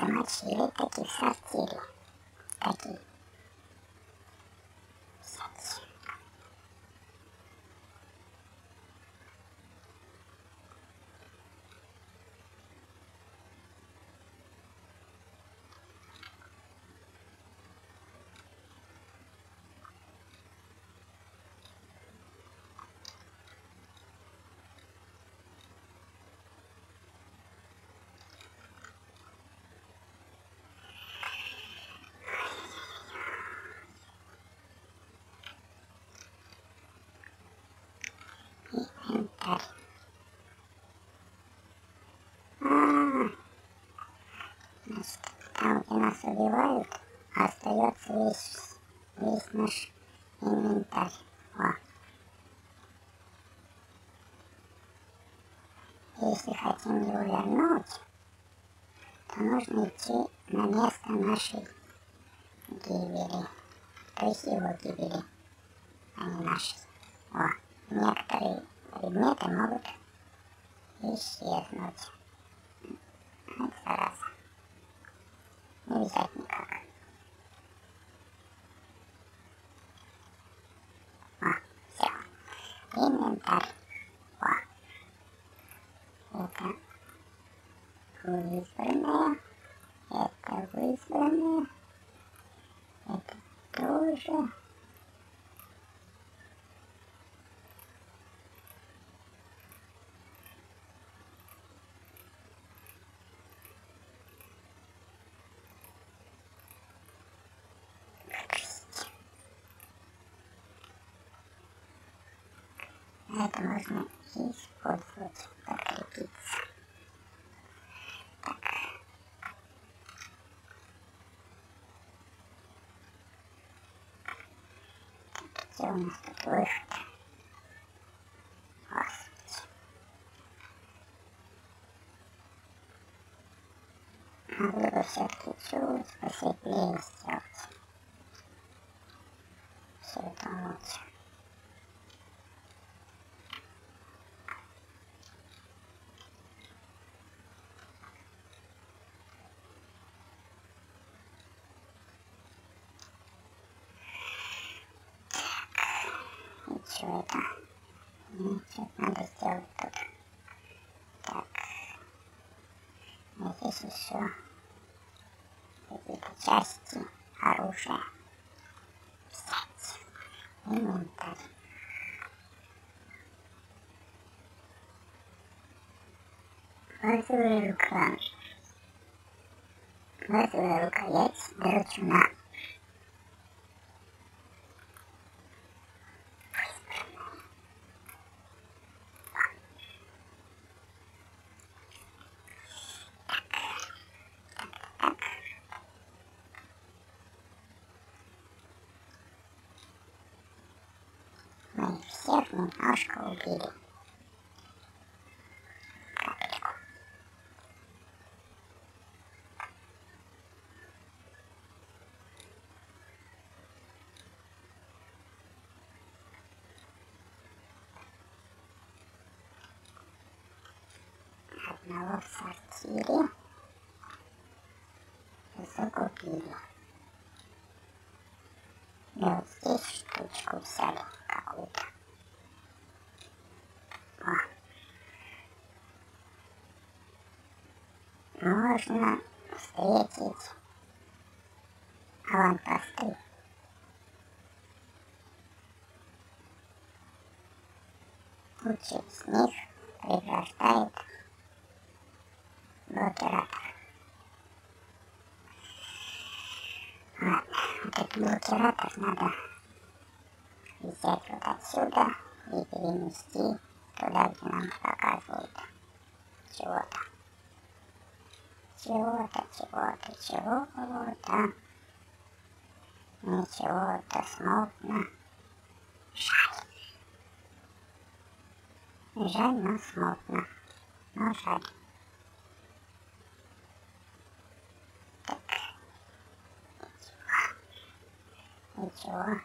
Раньше такие сортиры. Такие. Сортиры. Значит, там, где нас убивают, остается весь наш инвентарь. О. Если хотим его вернуть, то нужно идти на место нашей гибели. То есть его гибели, а не нашей. О. Некоторые предметы могут исчезнуть. Вот зараза. Не взять никак. О, все. Инвентарь. О. Это избранное. Это избранное. Это тоже. Это можно использовать, подкрепиться. Так. Так, где у нас тут выход? Господи. Надо бы все-таки чуть посветлее сделать. Все это лучше. Что это? Что-то надо сделать тут. Так. А здесь еще какие-то части оружия. Взять. Инвентарь. Базовая рука. Базовая рукоять беручуна. Всех немножко убили. Капельку. Одного в сортире загубили. И вот здесь штучку взяли какую-то. Можно встретить аванпосты. Лучший из них превращает блокиратор. Ладно, этот блокиратор надо взять вот отсюда и перенести туда, где нам показывают чего-то. Чего-то. Ничего-то смутно. Жаль. Жаль, но смутно. Но жаль. Так. Ничего.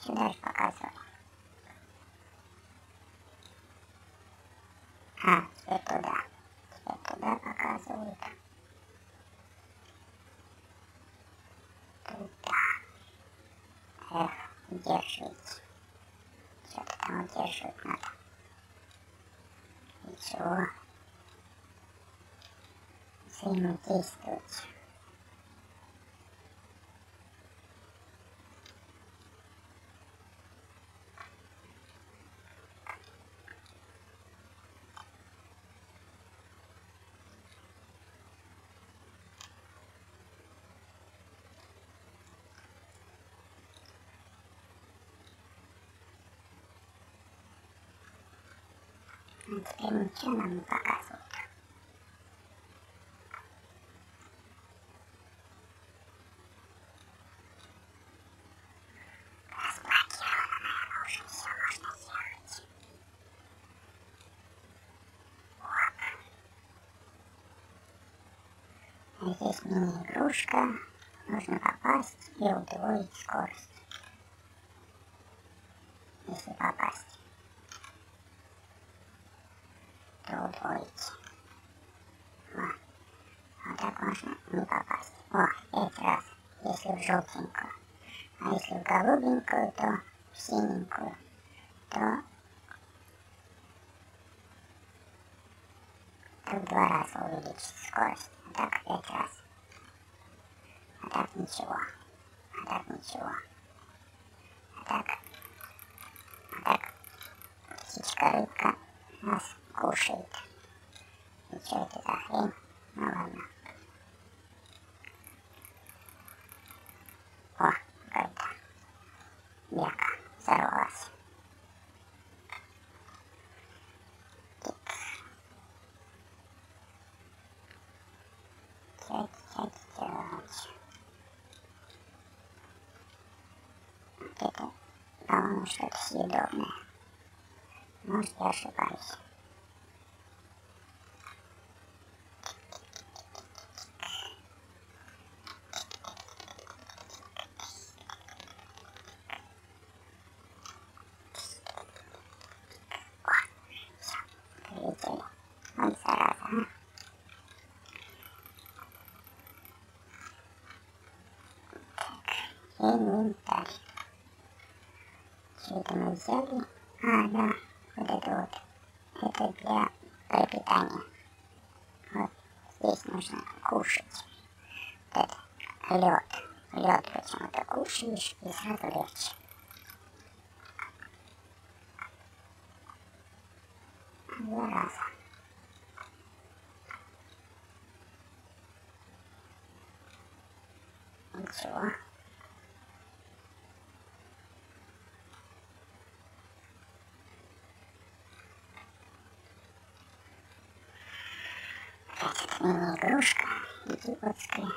Сюда же показывали. А, теперь туда. Теперь туда показывают. чего взаимодействовать. Но теперь ничего нам не показывают. Разблокировано, наверное, уже все можно сделать. Вот. А здесь мини-игрушка. Нужно попасть и удвоить скорость. Если попасть. Удвоить. Вот. Вот так можно не попасть. О, 5 раз. Если в желтенькую. А если в голубенькую, то в синенькую. То в 2 раза увеличить скорость. А так в 5 раз. А так ничего. А так ничего. А так. А так. Птичка-рыбка нас кушает. И что это за хрень? Ну ладно. О, какая-то белка взорвалась. Тик. Тяки-тяки-тяки. Вот это, по-моему, что-то съедобное. Может, я ошибаюсь. Инвентарь. Что это мы взяли? А, да, вот это вот. Это для пропитания. Вот здесь нужно кушать. Вот это лед. Лед почему-то кушаешь и сразу легче. Два раза. Ничего. Мини-игрушка идиотская.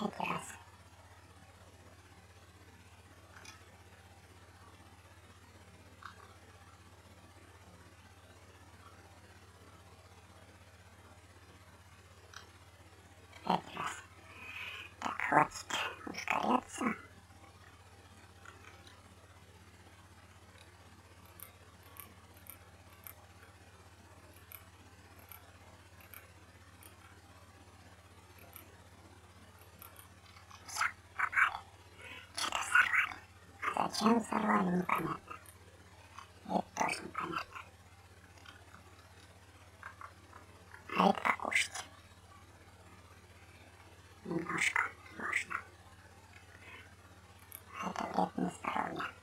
Опять раз. Опять раз. Так, хватит ускоряться. Зачем взорвали, непонятно. Это тоже непонятно. А это покушать. Немножко можно. А это вред на здоровье.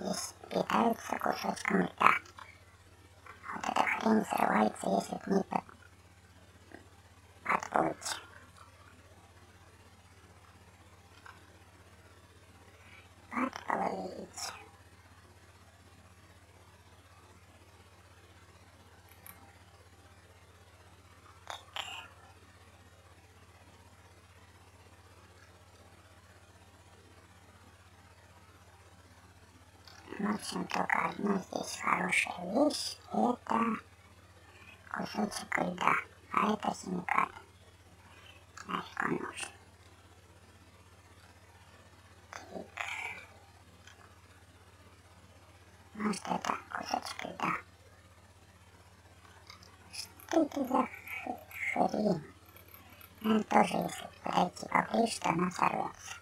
Здесь питаются кусочком льда. Вот эта хрень взрывается, если к ней подпустить. Подплыть. В общем, только одна здесь хорошая вещь. Это кусочек льда. А это химикат. Нафиг он нужен. Тик. Может, это кусочек льда. Что это за ширину. Ну, тоже, если подойти поближе, то она сорвется.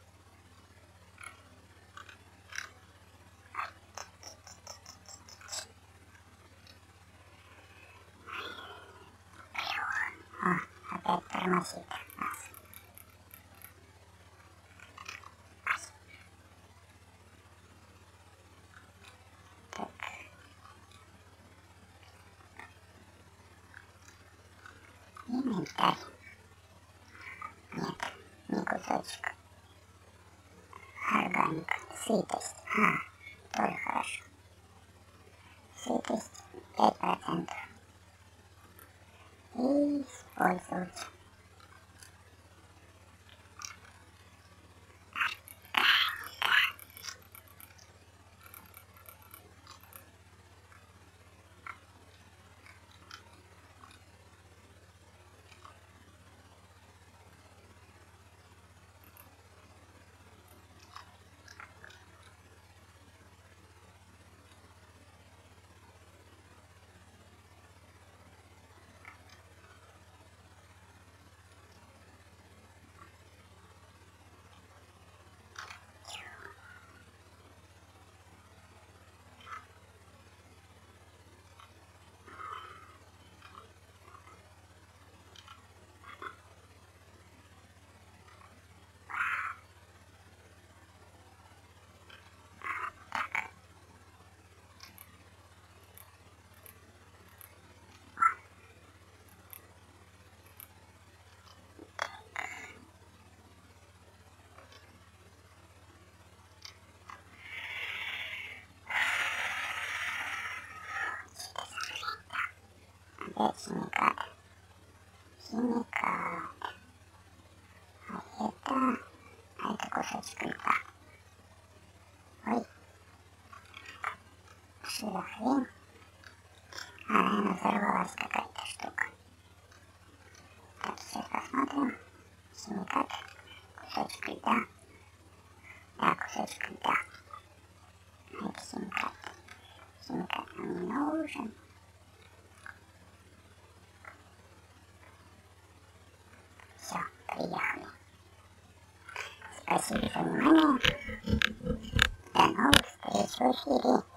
О, опять тормозит нас. Инвентарь. Нет, не кусочек. Органик. Сытость. А, тоже хорошо. Сытость 5%. И использовать. Химикат. Химикат. А это кусочек льда. Ой. Что за хрень? А, наверное, взорвалась какая-то штука. Так, сейчас посмотрим. Химикат. Кусочек льда. Да, кусочек льда. А это химикат. Химикат нам не нужен. Приехали. Спасибо за внимание. До новых встреч в эфире.